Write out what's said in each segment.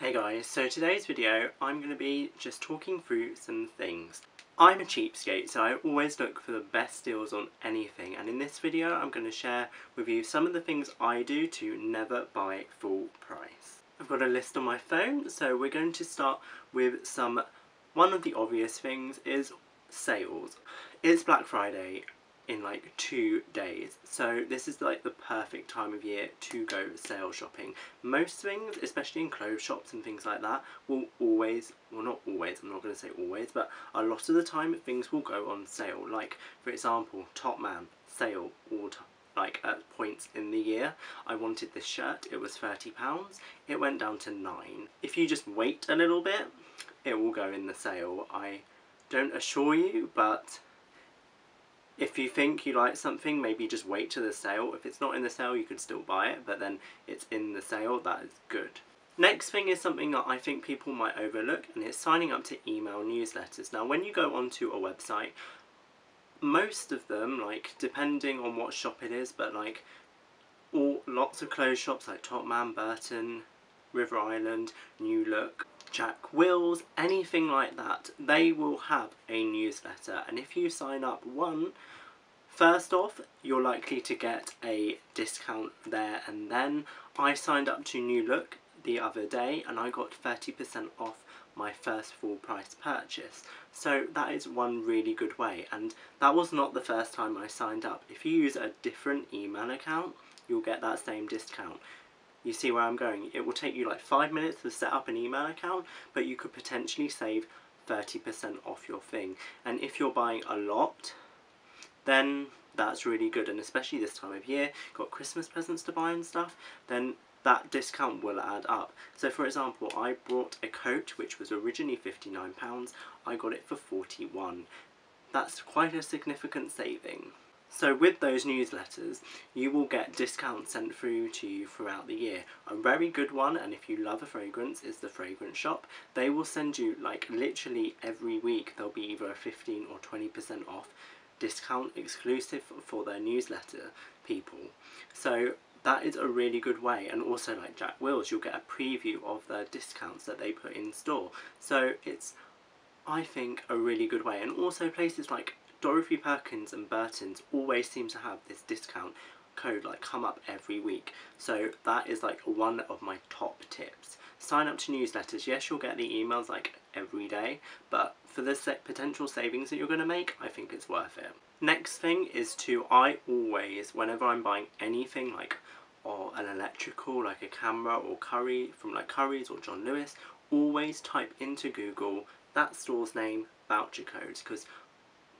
Hey guys, so today's video I'm going to be just talking through some things. I'm a cheapskate, so I always look for the best deals on anything, and in this video I'm going to share with you some of the things I do to never buy full price. I've got a list on my phone, so we're going to start with one of the obvious things is sales. It's Black Friday in like 2 days, so this is like the perfect time of year to go sale shopping. Most things, especially in clothes shops and things like that, will always, well not always, I'm not going to say always, but a lot of the time things will go on sale. Like for example, Topman sale all time. Like at points in the year, I wanted this shirt, it was £30, it went down to £9. If you just wait a little bit, it will go in the sale. I don't assure you, but if you think you like something, maybe just wait to the sale. If it's not in the sale, you can still buy it, but then it's in the sale, that is good. Next thing is something that I think people might overlook, and it's signing up to email newsletters. Now, when you go onto a website, most of them, like, depending on what shop it is, but like, lots of clothes shops like Topman, Burton, River Island, New Look, Jack Wills, anything like that, they will have a newsletter, and if you sign up first off, you're likely to get a discount there and then. I signed up to New Look the other day and I got 30% off my first full price purchase, so that is one really good way, and that was not the first time I signed up. If you use a different email account, you'll get that same discount. You see where I'm going? It will take you like 5 minutes to set up an email account, but you could potentially save 30% off your thing. And if you're buying a lot, then that's really good. And especially this time of year, got Christmas presents to buy and stuff, then that discount will add up. So for example, I bought a coat which was originally £59, I got it for £41. That's quite a significant saving. So with those newsletters, you will get discounts sent through to you throughout the year. A very good one, and if you love a fragrance, is The Fragrance Shop. They will send you, like, literally every week, there'll be either a 15 or 20% off discount exclusive for their newsletter people. So that is a really good way, and also like Jack Wills, you'll get a preview of the discounts that they put in store. So it's, I think, a really good way, and also places like Dorothy Perkins and Burton's always seem to have this discount code like come up every week, so that is like one of my top tips. Sign up to newsletters. Yes, you'll get the emails like every day, but for the potential savings that you're going to make, I think it's worth it. Next thing is I always, whenever I'm buying anything like an electrical, like a camera or Curry's or John Lewis, always type into Google that store's name, voucher codes, because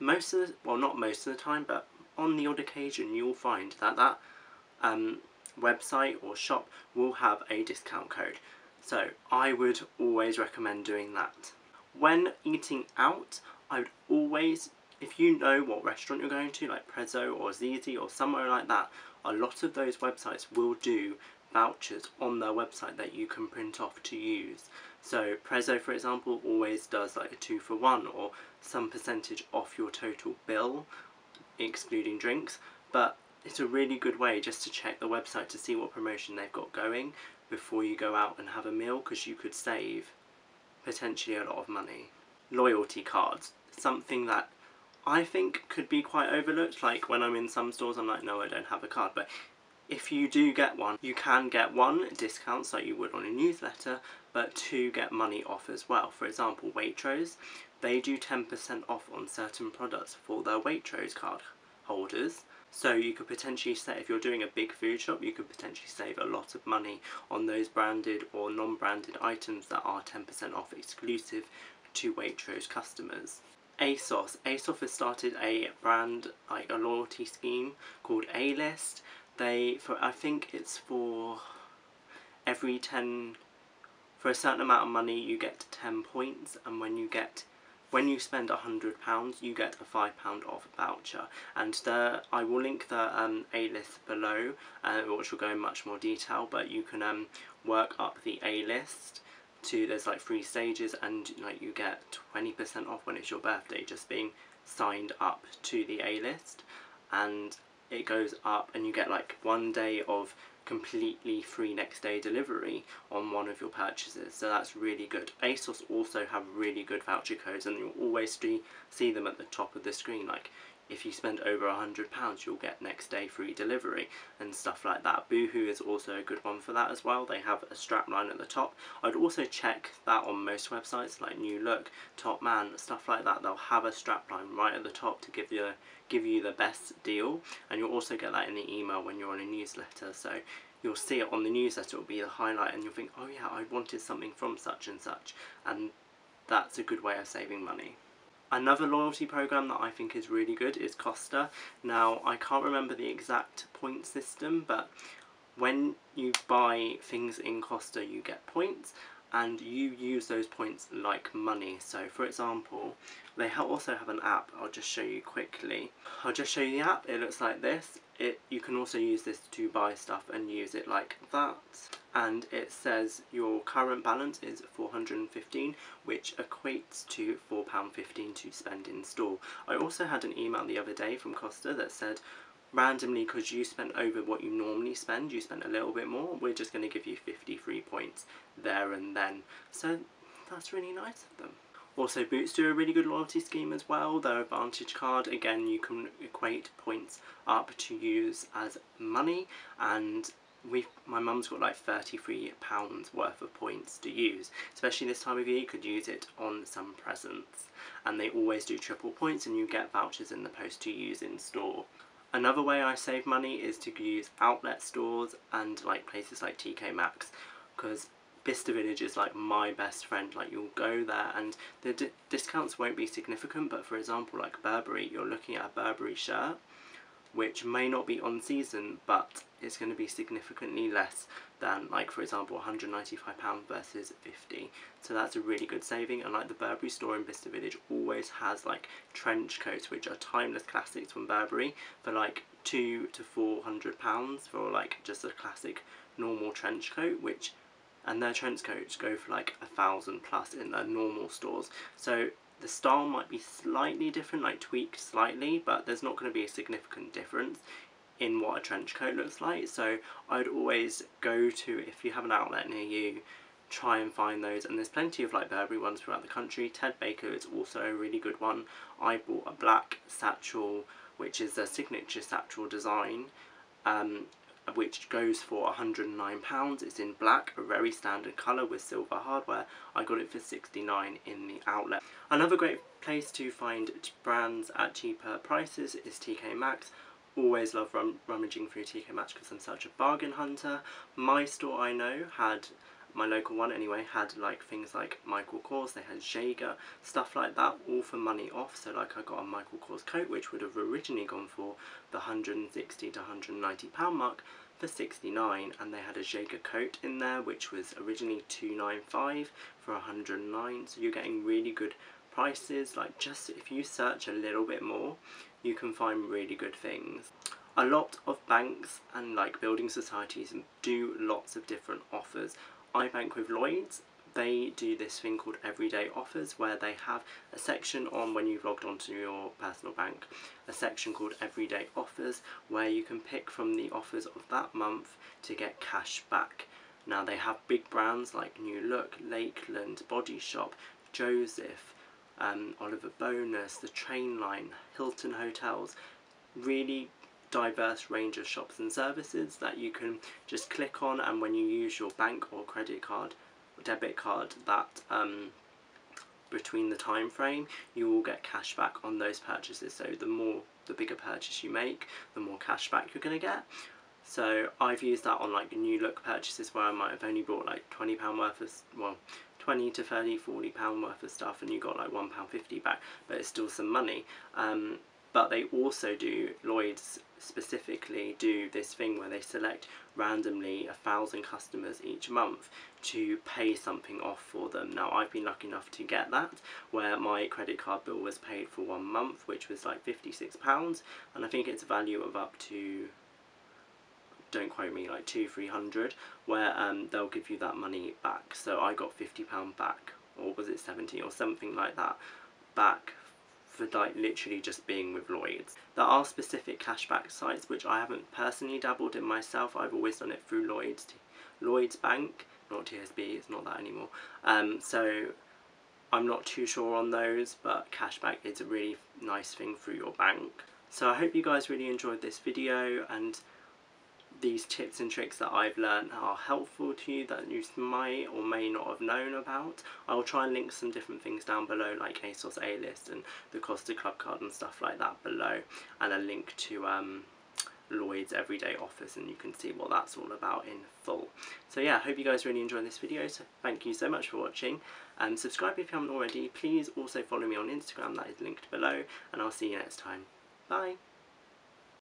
most of the, well not most of the time, but on the odd occasion you'll find that website or shop will have a discount code. So I would always recommend doing that. When eating out, I would always, if you know what restaurant you're going to, like Prezzo or ZZ or somewhere like that, a lot of those websites will do vouchers on their website that you can print off to use. So Prezzo, for example, always does like a 2 for 1 or some percentage off your total bill, excluding drinks, but it's a really good way just to check the website to see what promotion they've got going before you go out and have a meal, because you could save potentially a lot of money. Loyalty cards, something that I think could be quite overlooked. Like when I'm in some stores, I'm like, no, I don't have a card, but if you do get one, you can get one, discounts like you would on a newsletter, but two, get money off as well. For example, Waitrose, they do 10% off on certain products for their Waitrose card holders. So you could potentially say, if you're doing a big food shop, you could potentially save a lot of money on those branded or non-branded items that are 10% off exclusive to Waitrose customers. ASOS. ASOS has started a brand, like a loyalty scheme called A-List. I think it's for every 10, for a certain amount of money you get 10 points, and when you spend £100 you get a £5 off voucher. And I will link the A-List below, which will go in much more detail, but you can work up the A-List to, there's like 3 stages, and like you get 20% off when it's your birthday just being signed up to the A-List, and it goes up, and you get like 1 day of completely free next day delivery on one of your purchases, so that's really good. ASOS also have really good voucher codes, and you'll always see them at the top of the screen, like if you spend over £100 you'll get next day free delivery and stuff like that. Boohoo is also a good one for that as well. They have a strap line at the top. I'd also check that on most websites like New Look, Topman, stuff like that. They'll have a strap line right at the top to give you the best deal, and you'll also get that in the email when you're on a newsletter, so you'll see it on the newsletter, it'll be the highlight, and you'll think, oh yeah, I wanted something from such and such, and that's a good way of saving money. Another loyalty program that I think is really good is Costa. Now, I can't remember the exact point system, but when you buy things in Costa, you get points, and you use those points like money. So, for example, they also have an app. I'll just show you quickly. I'll just show you the app. It looks like this. You can also use this to buy stuff and use it like that. And it says your current balance is £415, which equates to £4.15 to spend in store. I also had an email the other day from Costa that said, randomly, because you spent over what you normally spend, you spent a little bit more, we're just going to give you 53 points there and then. So that's really nice of them. Also, Boots do a really good loyalty scheme as well. Their Advantage card, again, you can equate points up to use as money, and my mum's got like £33 worth of points to use. Especially this time of year, you could use it on some presents. And they always do triple points, and you get vouchers in the post to use in store. Another way I save money is to use outlet stores and like places like TK Maxx, because Bicester Village is like my best friend. Like, you'll go there and the discounts won't be significant, but for example, like Burberry, you're looking at a Burberry shirt which may not be on season, but it's going to be significantly less than, like, for example, £195 versus £50. So that's a really good saving. And like the Burberry store in Bicester Village always has like trench coats, which are timeless classics from Burberry, for like £200 to £400 for like just a classic normal trench coat, and their trench coats go for like £1,000+ in their normal stores. So the style might be slightly different, like tweaked slightly, but there's not going to be a significant difference in what a trench coat looks like. So I'd always go to, if you have an outlet near you, try and find those. And there's plenty of like Burberry ones throughout the country. Ted Baker is also a really good one. I bought a black satchel, which is a signature satchel design, which goes for £109. It's in black, a very standard colour with silver hardware. I got it for £69 in the outlet. Another great place to find brands at cheaper prices is TK Maxx. Always love rummaging through TK Maxx because I'm such a bargain hunter. My store, I know, my local one anyway, had like things like Michael Kors, they had Jaeger, stuff like that, all for money off. So like I got a Michael Kors coat, which would have originally gone for the £160 to £190 mark, for £69, and they had a Jaeger coat in there, which was originally £295 for £109. So you're getting really good prices. Like, just if you search a little bit more, you can find really good things. A lot of banks and like building societies do lots of different offers. I bank with Lloyd's. They do this thing called everyday offers, where they have a section on, when you've logged onto your personal bank, a section called everyday offers, where you can pick from the offers of that month to get cash back. Now they have big brands like New Look, Lakeland, Body Shop, Joseph, Oliver Bonus, The Train Line, Hilton Hotels, really diverse range of shops and services that you can just click on, and when you use your bank or credit card or debit card, that between the time frame, you will get cash back on those purchases. So the bigger purchase you make, the more cash back you're going to get. So I've used that on like New Look purchases, where I might have only bought like £20 worth of, well, 20 to 30, £40 worth of stuff, and you got like £1.50 back, but it's still some money. But they also do, Lloyd's specifically do this thing where they select randomly 1,000 customers each month to pay something off for them. Now I've been lucky enough to get that, where my credit card bill was paid for 1 month, which was like £56, and I think it's a value of up to, don't quote me, like 200-300, where they'll give you that money back. So I got £50 back, or was it 70 or something like that, back for like literally just being with Lloyd's. There are specific cashback sites which I haven't personally dabbled in myself. I've always done it through Lloyd's Bank, not TSB, it's not that anymore. So I'm not too sure on those, but cashback is a really nice thing through your bank. So I hope you guys really enjoyed this video, and these tips and tricks that I've learned are helpful to you that you might or may not have known about. I'll try and link some different things down below, like ASOS A-List and the Costa Club Card and stuff like that below, and a link to Lloyd's Everyday Offers, and you can see what that's all about in full. So yeah, I hope you guys really enjoyed this video, so thank you so much for watching. Subscribe if you haven't already. Please also follow me on Instagram, that is linked below, and I'll see you next time. Bye!